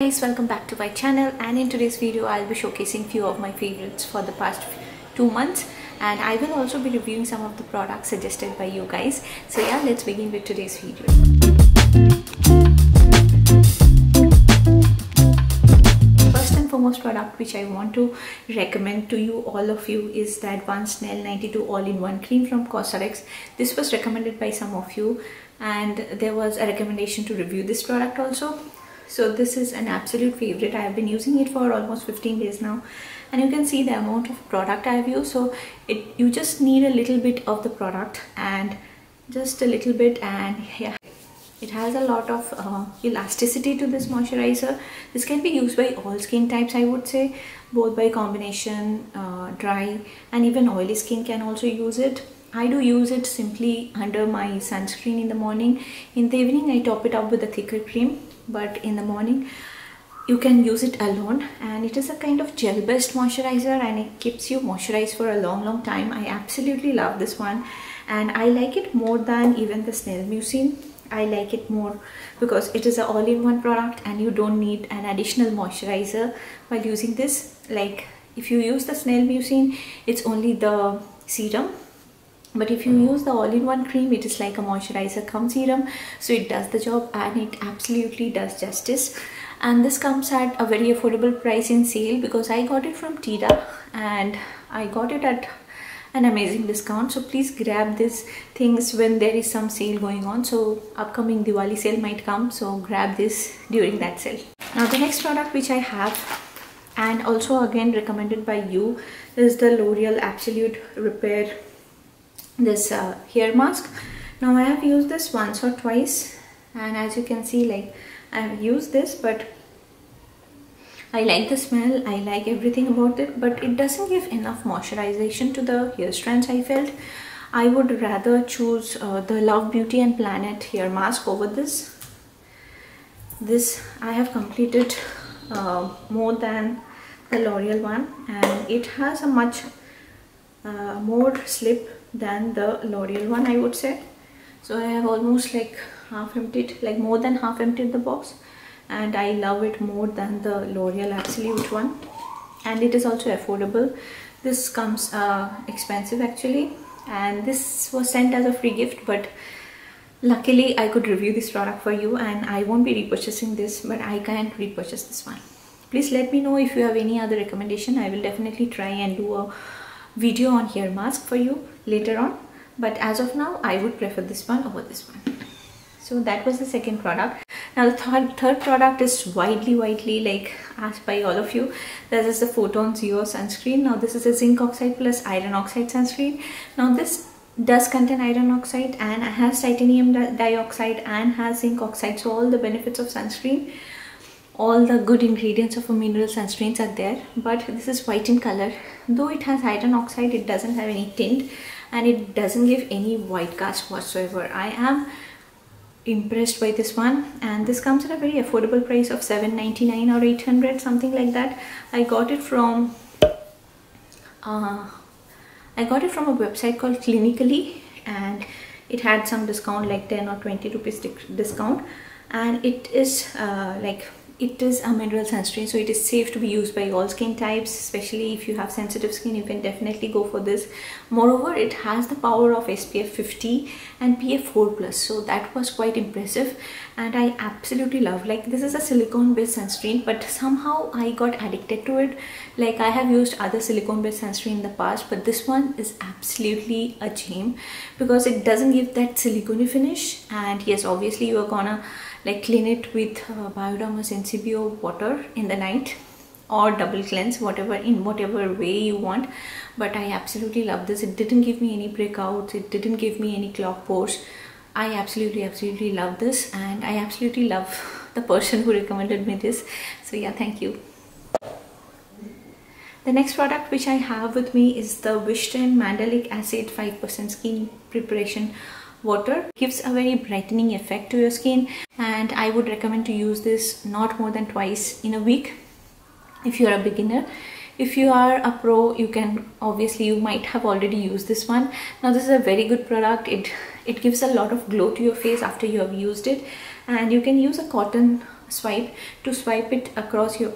Guys, welcome back to my channel, and in today's video I'll be showcasing few of my favorites for the past 2 months, and I will also be reviewing some of the products suggested by you guys. So yeah, let's begin with today's video. First and foremost product which I want to recommend to you, all of you, is the Advanced Snail 92 all-in-one cream from cosrx. This was recommended by some of you, and there was a recommendation to review this product also. So this is an absolute favorite. I have been using it for almost 15 days now, and you can see the amount of product I have used. So you just need a little bit of the product, and just a little bit, and yeah, it has a lot of elasticity to this moisturizer. This can be used by all skin types, I would say, both by combination, dry and even oily skin can also use it. I do use it simply under my sunscreen in the morning. In the evening I top it up with a thicker cream, but in the morning you can use it alone. And it is a kind of gel based moisturizer, and it keeps you moisturized for a long time. I absolutely love this one, and I like it more than even the Snail Mucine. I like it more because it is an all-in-one product, and you don't need an additional moisturizer while using this. Like if you use the Snail Mucine, it's only the serum, but if you use the all-in-one cream, it is like a moisturizer cum serum. So it does the job, and it absolutely does justice. And this comes at a very affordable price in sale, because I got it from Tira and I got it at an amazing discount. So please grab these things when there is some sale going on. So upcoming Diwali sale might come, so grab this during that sale. Now the next product which I have, and also again recommended by you, is the L'Oreal Absolute Repair, this hair mask. Now I have used this once or twice, and as you can see, like I have used this, but I like the smell, I like everything about it, but it doesn't give enough moisturization to the hair strands. I felt I would rather choose the Love Beauty and Planet hair mask over this. This I have completed more than the L'Oreal one, and it has a much more slip than the L'Oreal one, I would say. So I have almost like half emptied, like more than half emptied the box, and I love it more than the L'Oreal Absolute one. And it is also affordable. This comes expensive actually, and this was sent as a free gift, but luckily I could review this product for you, and I won't be repurchasing this, but I can't repurchase this one. Please let me know if you have any other recommendation. I will definitely try and do a video on hair mask for you later on, but as of now I would prefer this one over this one. So that was the second product. Now the third product is widely like asked by all of you. This is the Photon Zio sunscreen. Now this is a zinc oxide plus iron oxide sunscreen. Now this does contain iron oxide, and has titanium dioxide, and has zinc oxide. So all the benefits of sunscreen, all the good ingredients of a mineral sunscreens are there. But this is white in color. Though it has iron oxide, it doesn't have any tint, and it doesn't give any white cast whatsoever. I am impressed by this one, and this comes at a very affordable price of $7.99 or $800, something like that. I got it from a website called Clinically, and it had some discount, like 10 or 20 rupees discount. And it is it is a mineral sunscreen, so it is safe to be used by all skin types. Especially if you have sensitive skin, you can definitely go for this. Moreover, it has the power of SPF 50 and PA 4+, so that was quite impressive, and I absolutely love. Like this is a silicone based sunscreen, but somehow I got addicted to it. Like I have used other silicone based sunscreen in the past, but this one is absolutely a gem, because it doesn't give that silicony finish. And yes, obviously you are gonna like clean it with Bioderma Sensibio water in the night, or double cleanse, in whatever way you want. But I absolutely love this. It didn't give me any breakouts, it didn't give me any clogged pores. I absolutely love this, and I absolutely love the person who recommended me this. So yeah, thank you. The next product which I have with me is the Wishtrend Mandelic Acid 5% Skin Preparation Water. Gives a very brightening effect to your skin, and I would recommend to use this not more than twice in a week if you are a beginner. If you are a pro, you can obviously, you might have already used this one. Now this is a very good product. It gives a lot of glow to your face after you have used it, and you can use a cotton swipe to swipe it across your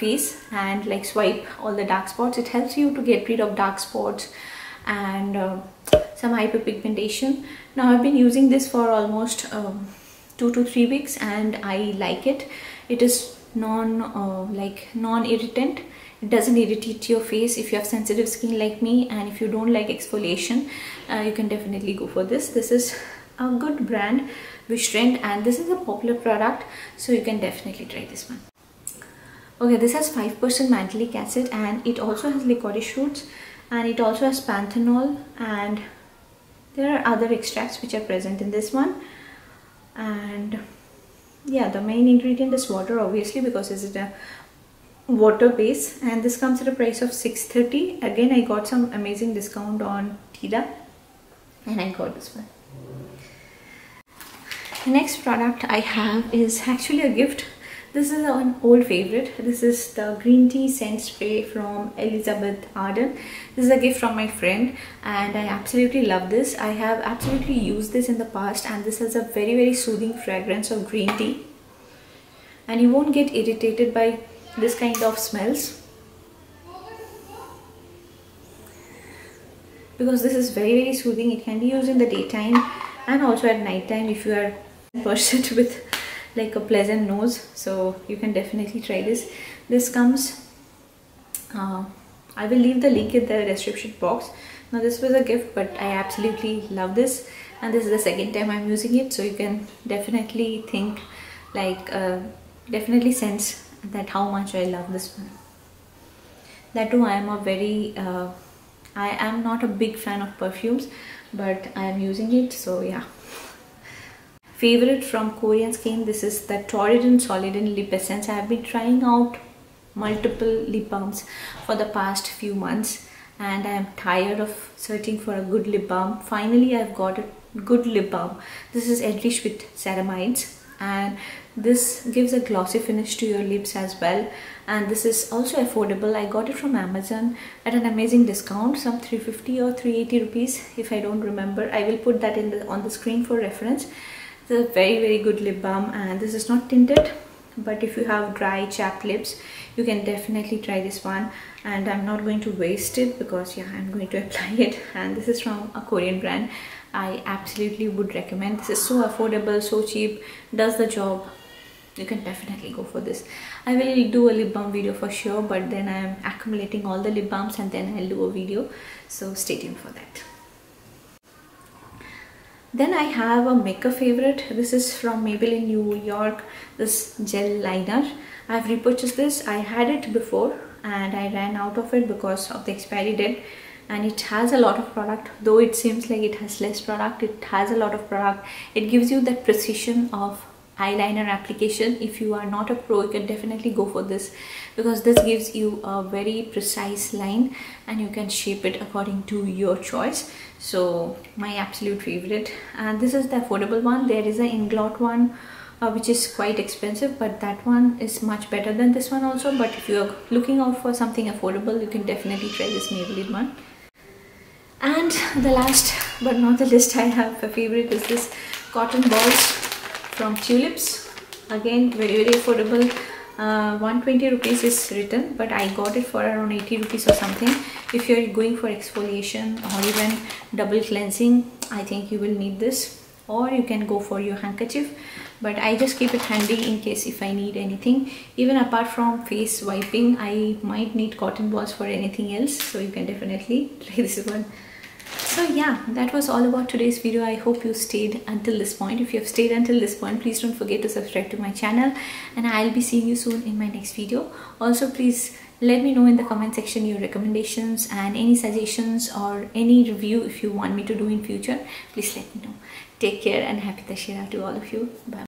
face and like swipe all the dark spots. It helps you to get rid of dark spots and some hyperpigmentation. Now I've been using this for almost 2 to 3 weeks and I like it. It is non-irritant. It doesn't irritate your face. If you have sensitive skin like me and if you don't like exfoliation, you can definitely go for this. This is a good brand, Wishtrend, and this is a popular product, so you can definitely try this one. Okay, this has 5% mandelic acid and it also has licorice roots and it also has panthenol, and there are other extracts which are present in this one. And yeah, the main ingredient is water, obviously, because it's a water base, and this comes at a price of $6.30. Again, I got some amazing discount on Tida and I got this one. The next product I have is actually a gift. This is an old favorite. This is the green tea scent spray from Elizabeth Arden. This is a gift from my friend and I absolutely love this. I have absolutely used this in the past and this has a very, very soothing fragrance of green tea, and you won't get irritated by this kind of smells because this is very, very soothing. It can be used in the daytime and also at nighttime if you are a person with like a pleasant nose, so you can definitely try this. This comes, I will leave the link in the description box. Now this was a gift, but I absolutely love this and this is the second time I'm using it, so you can definitely think like definitely sense that how much I love this one. That too, I am a very I am not a big fan of perfumes, but I am using it, so yeah. Favorite from Korean Skin, this is the Torriden Solidin Lip Essence. I have been trying out multiple lip balms for the past few months and I am tired of searching for a good lip balm. Finally, I have got a good lip balm. This is enriched with ceramides and this gives a glossy finish to your lips as well. And this is also affordable. I got it from Amazon at an amazing discount, some 350 or 380 rupees if I don't remember. I will put that in on the screen for reference. This is a very, very good lip balm and this is not tinted, but if you have dry chapped lips you can definitely try this one, and I'm not going to waste it because yeah, I'm going to apply it. And this is from a Korean brand. I absolutely would recommend. This is so affordable, so cheap, does the job. You can definitely go for this. I will do a lip balm video for sure, but then I am accumulating all the lip balms and then I'll do a video, so stay tuned for that. Then I have a makeup favorite. This is from Maybelline New York, this gel liner. I've repurchased this. I had it before and I ran out of it because of the expiry date, and it has a lot of product. Though it seems like it has less product, it has a lot of product. It gives you that precision of eyeliner application. If you are not a pro, you can definitely go for this because this gives you a very precise line and you can shape it according to your choice. So my absolute favorite, and this is the affordable one. There is an Inglot one which is quite expensive, but that one is much better than this one also. But if you are looking out for something affordable, you can definitely try this Maybelline one. And the last but not the least, I have a favorite is this cotton balls from Tulips. Again, very, very affordable. 120 rupees is written, but I got it for around 80 rupees or something. If you're going for exfoliation or even double cleansing, I think you will need this, or you can go for your handkerchief, but I just keep it handy in case if I need anything. Even apart from face wiping, I might need cotton balls for anything else, so you can definitely try this one. So yeah, that was all about today's video. I hope you stayed until this point. If you have stayed until this point, please don't forget to subscribe to my channel, and I'll be seeing you soon in my next video. Also, please let me know in the comment section your recommendations and any suggestions or any review if you want me to do in future. Please let me know. Take care and happy Dashera to all of you. Bye.